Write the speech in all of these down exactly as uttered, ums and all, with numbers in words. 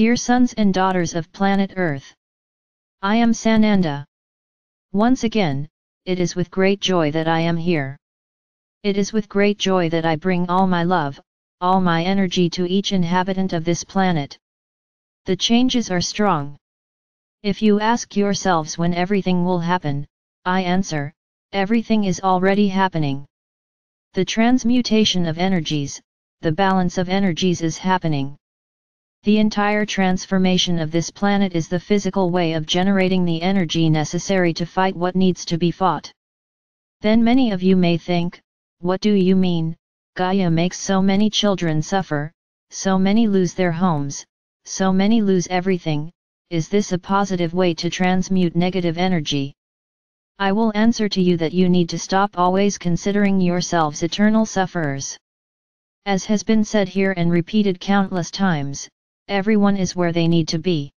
Dear sons and daughters of planet Earth, I am Sananda. Once again, it is with great joy that I am here. It is with great joy that I bring all my love, all my energy to each inhabitant of this planet. The changes are strong. If you ask yourselves when everything will happen, I answer, everything is already happening. The transmutation of energies, the balance of energies is happening. The entire transformation of this planet is the physical way of generating the energy necessary to fight what needs to be fought. Then many of you may think, what do you mean, Gaia makes so many children suffer, so many lose their homes, so many lose everything, is this a positive way to transmute negative energy? I will answer to you that you need to stop always considering yourselves eternal sufferers. As has been said here and repeated countless times, everyone is where they need to be.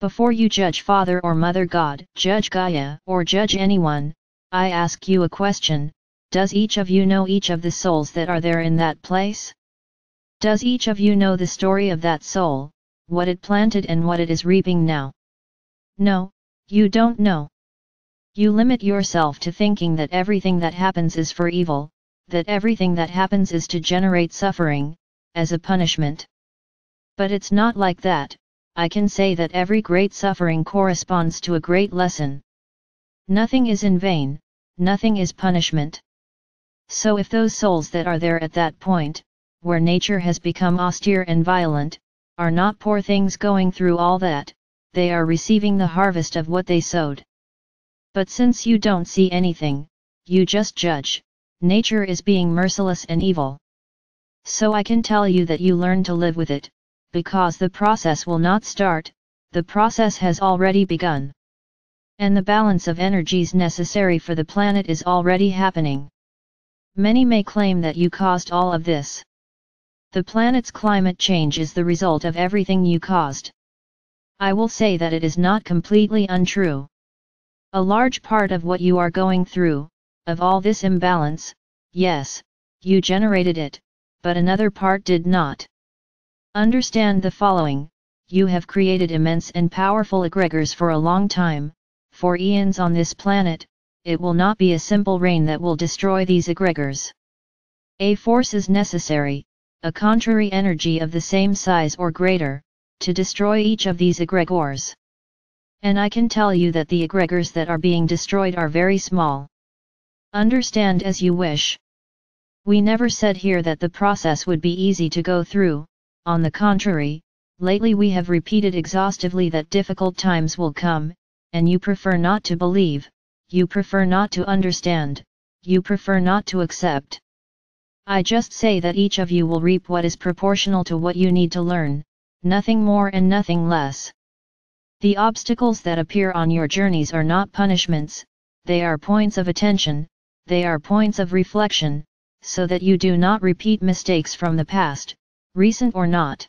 Before you judge Father or Mother God, judge Gaia, or judge anyone, I ask you a question, does each of you know each of the souls that are there in that place? Does each of you know the story of that soul, what it planted and what it is reaping now? No, you don't know. You limit yourself to thinking that everything that happens is for evil, that everything that happens is to generate suffering, as a punishment. But it's not like that. I can say that every great suffering corresponds to a great lesson. Nothing is in vain, nothing is punishment. So if those souls that are there at that point, where nature has become austere and violent, are not poor things going through all that, they are receiving the harvest of what they sowed. But since you don't see anything, you just judge, nature is being merciless and evil. So I can tell you that you learn to live with it, because the process will not start, the process has already begun. And the balance of energies necessary for the planet is already happening. Many may claim that you caused all of this. The planet's climate change is the result of everything you caused. I will say that it is not completely untrue. A large part of what you are going through, of all this imbalance, yes, you generated it, but another part did not. Understand the following, you have created immense and powerful egregors for a long time, for eons on this planet, it will not be a simple rain that will destroy these egregors. A force is necessary, a contrary energy of the same size or greater, to destroy each of these egregors. And I can tell you that the egregors that are being destroyed are very small. Understand as you wish. We never said here that the process would be easy to go through. On the contrary, lately we have repeated exhaustively that difficult times will come, and you prefer not to believe, you prefer not to understand, you prefer not to accept. I just say that each of you will reap what is proportional to what you need to learn, nothing more and nothing less. The obstacles that appear on your journeys are not punishments, they are points of attention, they are points of reflection, so that you do not repeat mistakes from the past. Recent or not.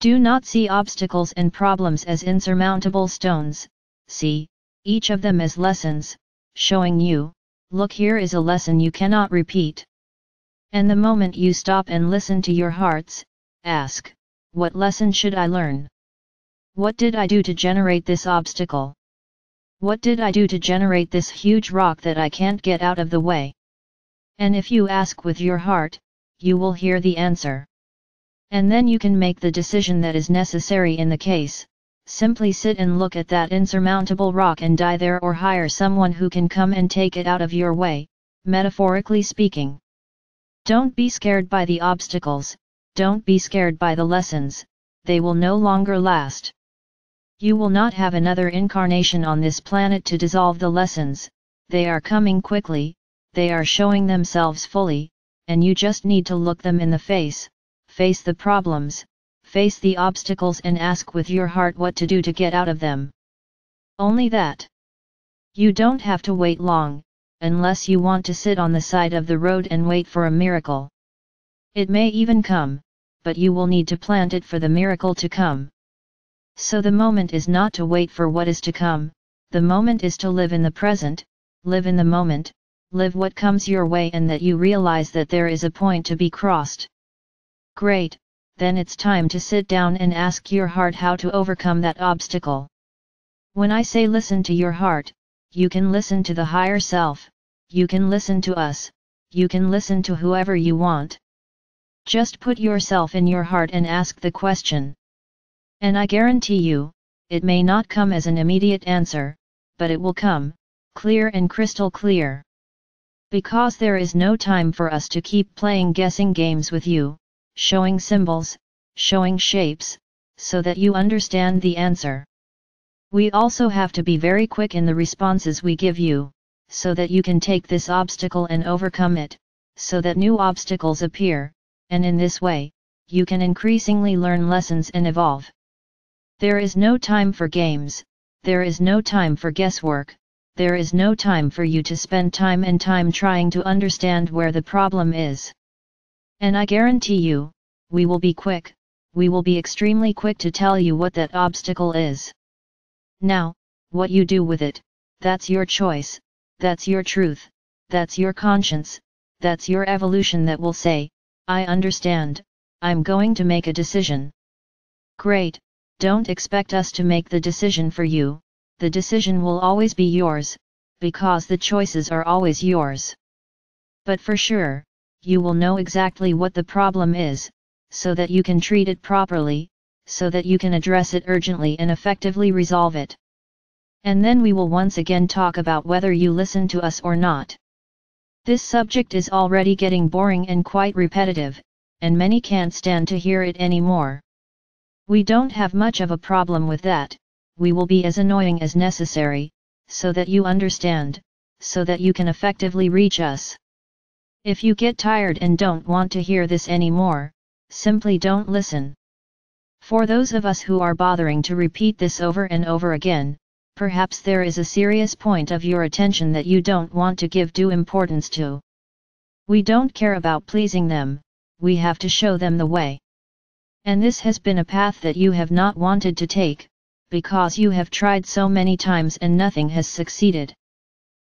Do not see obstacles and problems as insurmountable stones, see each of them as lessons, showing you, look, here is a lesson you cannot repeat. And the moment you stop and listen to your hearts, ask, what lesson should I learn? What did I do to generate this obstacle? What did I do to generate this huge rock that I can't get out of the way? And if you ask with your heart, you will hear the answer. And then you can make the decision that is necessary in the case, simply sit and look at that insurmountable rock and die there, or hire someone who can come and take it out of your way, metaphorically speaking. Don't be scared by the obstacles, don't be scared by the lessons, they will no longer last. You will not have another incarnation on this planet to dissolve the lessons, they are coming quickly, they are showing themselves fully, and you just need to look them in the face. Face the problems, face the obstacles and ask with your heart what to do to get out of them. Only that. You don't have to wait long, unless you want to sit on the side of the road and wait for a miracle. It may even come, but you will need to plant it for the miracle to come. So the moment is not to wait for what is to come, the moment is to live in the present, live in the moment, live what comes your way, and that you realize that there is a point to be crossed. Great, then it's time to sit down and ask your heart how to overcome that obstacle. When I say listen to your heart, you can listen to the higher self, you can listen to us, you can listen to whoever you want. Just put yourself in your heart and ask the question. And I guarantee you, it may not come as an immediate answer, but it will come, clear and crystal clear. Because there is no time for us to keep playing guessing games with you, showing symbols, showing shapes, so that you understand the answer. We also have to be very quick in the responses we give you, so that you can take this obstacle and overcome it, so that new obstacles appear, and in this way, you can increasingly learn lessons and evolve. There is no time for games, there is no time for guesswork, there is no time for you to spend time and time trying to understand where the problem is. And I guarantee you, we will be quick, we will be extremely quick to tell you what that obstacle is. Now, what you do with it, that's your choice, that's your truth, that's your conscience, that's your evolution that will say, I understand, I'm going to make a decision. Great. Don't expect us to make the decision for you, the decision will always be yours, because the choices are always yours. But for sure, you will know exactly what the problem is, so that you can treat it properly, so that you can address it urgently and effectively resolve it. And then we will once again talk about whether you listen to us or not. This subject is already getting boring and quite repetitive, and many can't stand to hear it anymore. We don't have much of a problem with that, we will be as annoying as necessary, so that you understand, so that you can effectively reach us. If you get tired and don't want to hear this anymore, simply don't listen. For those of us who are bothering to repeat this over and over again, perhaps there is a serious point of your attention that you don't want to give due importance to. We don't care about pleasing them, we have to show them the way. And this has been a path that you have not wanted to take, because you have tried so many times and nothing has succeeded.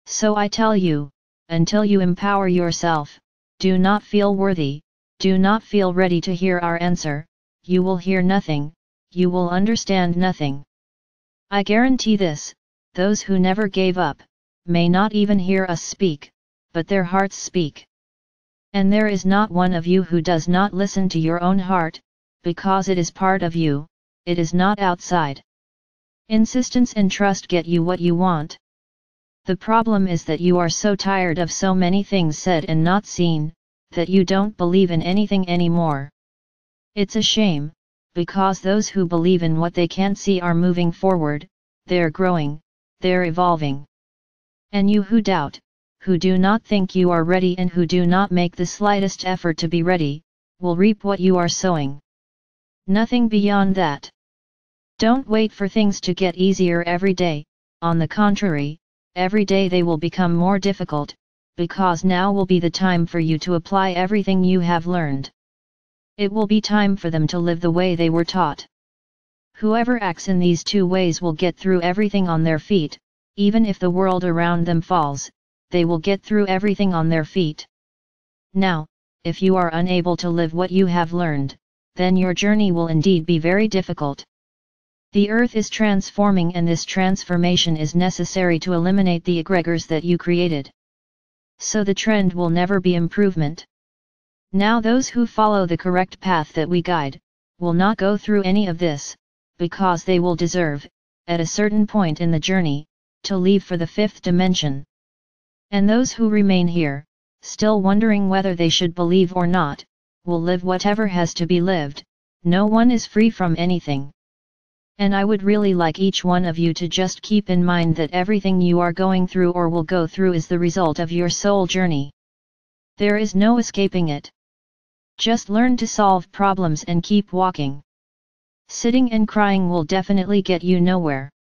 So I tell you, until you empower yourself, do not feel worthy, do not feel ready to hear our answer, you will hear nothing, you will understand nothing. I guarantee this, those who never gave up, may not even hear us speak, but their hearts speak. And there is not one of you who does not listen to your own heart, because it is part of you, it is not outside. Insistence and trust get you what you want. The problem is that you are so tired of so many things said and not seen, that you don't believe in anything anymore. It's a shame, because those who believe in what they can't see are moving forward, they're growing, they're evolving. And you who doubt, who do not think you are ready and who do not make the slightest effort to be ready, will reap what you are sowing. Nothing beyond that. Don't wait for things to get easier every day, on the contrary, every day they will become more difficult, because now will be the time for you to apply everything you have learned. It will be time for them to live the way they were taught. Whoever acts in these two ways will get through everything on their feet, even if the world around them falls, they will get through everything on their feet. Now, if you are unable to live what you have learned, then your journey will indeed be very difficult. The earth is transforming and this transformation is necessary to eliminate the egregors that you created. So the trend will never be improvement. Now those who follow the correct path that we guide, will not go through any of this, because they will deserve, at a certain point in the journey, to leave for the fifth dimension. And those who remain here, still wondering whether they should believe or not, will live whatever has to be lived, no one is free from anything. And I would really like each one of you to just keep in mind that everything you are going through or will go through is the result of your soul journey. There is no escaping it. Just learn to solve problems and keep walking. Sitting and crying will definitely get you nowhere.